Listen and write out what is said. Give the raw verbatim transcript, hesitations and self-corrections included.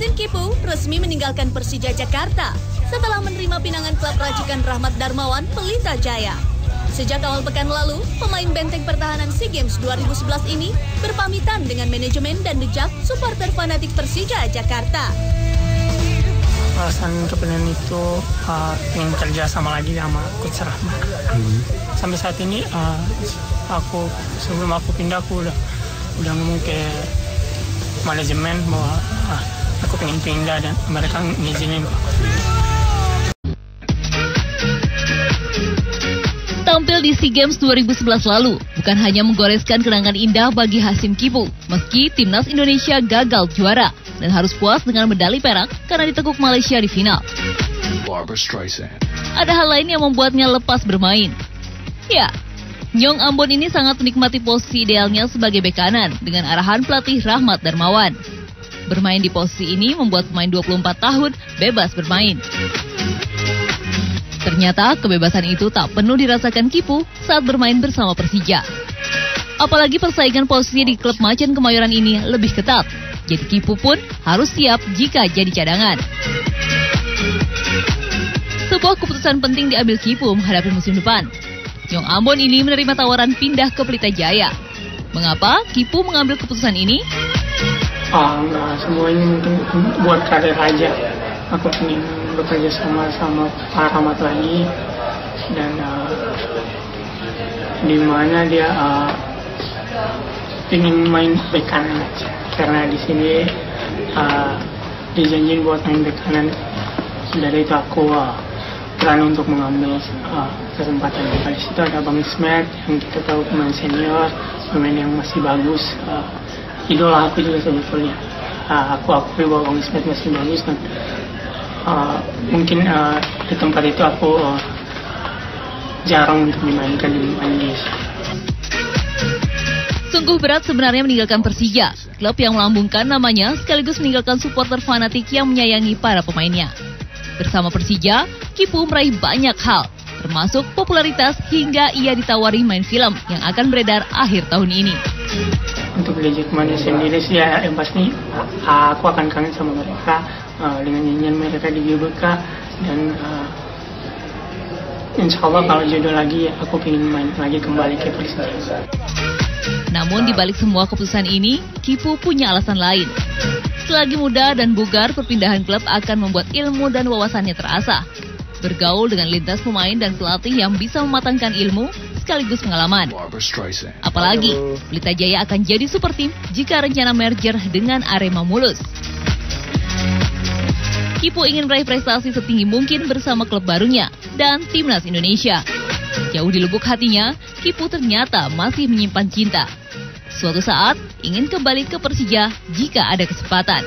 Hasim Kipuw resmi meninggalkan Persija Jakarta setelah menerima pinangan klub racikan Rahmat Darmawan Pelita Jaya. Sejak awal pekan lalu, pemain benteng pertahanan SEA Games dua ribu sebelas ini berpamitan dengan manajemen dan dejak supporter fanatik Persija Jakarta. Alasan kepengen itu uh, ingin kerja sama lagi sama Coach Rahmat. Hmm. Sampai saat ini uh, aku sebelum aku pindah aku udah udah ngomong ke manajemen bahwa uh, aku pengen pindah dan mereka ngizinin. Tampil di SEA Games dua ribu sebelas lalu, bukan hanya menggoreskan kenangan indah bagi Hasim Kipuw, meski timnas Indonesia gagal juara dan harus puas dengan medali perak karena ditekuk Malaysia di final. Ada hal lain yang membuatnya lepas bermain. Ya, Nyong Ambon ini sangat menikmati posisi idealnya sebagai bek kanan dengan arahan pelatih Rahmat Darmawan. Bermain di posisi ini membuat pemain dua puluh empat tahun bebas bermain. Ternyata kebebasan itu tak penuh dirasakan Kipuw saat bermain bersama Persija. Apalagi persaingan posisi di klub Macan Kemayoran ini lebih ketat. Jadi Kipuw pun harus siap jika jadi cadangan. Sebuah keputusan penting diambil Kipuw menghadapi musim depan. Nyong Ambon ini menerima tawaran pindah ke Pelita Jaya. Mengapa Kipuw mengambil keputusan ini? Ah, enggak, semua ini mungkin buat karir aja. Aku ingin bekerja sama sama Pak Rahmat lagi dan uh, di mana dia uh, ingin main bek kanan aja. Karena di sini uh, dijanjin buat main bek kanan. Dari itu aku uh, berani untuk mengambil uh, kesempatan. Di situ ada Bang Ismet yang kita tahu pemain senior, pemain yang masih bagus. Uh, idola aku juga sebetulnya. Uh, aku akui bahwa Bang Ismet masih bagus dan Uh, mungkin uh, di tempat itu aku uh, jarang untuk dimainkan di Malaysia. Sungguh berat sebenarnya meninggalkan Persija, klub yang melambungkan namanya sekaligus meninggalkan supporter fanatik yang menyayangi para pemainnya. Bersama Persija, Kipuw meraih banyak hal, termasuk popularitas hingga ia ditawari main film yang akan beredar akhir tahun ini. Untuk beli Jackmania sendiri sih ya, yang pasti aku akan kangen sama mereka. Uh, dengan nyanyian mereka di G B K dan uh, insya Allah kalau jodoh lagi aku ingin main lagi kembali ke Persija. Namun dibalik semua keputusan ini, Kipuw punya alasan lain. Selagi muda dan bugar, perpindahan klub akan membuat ilmu dan wawasannya terasa. Bergaul dengan lintas pemain dan pelatih yang bisa mematangkan ilmu sekaligus pengalaman. Apalagi, Pelita Jaya akan jadi super tim jika rencana merger dengan Arema Mulus. Kipuw ingin meraih prestasi setinggi mungkin bersama klub barunya dan timnas Indonesia. Jauh di lubuk hatinya, Kipuw ternyata masih menyimpan cinta. Suatu saat ingin kembali ke Persija jika ada kesempatan.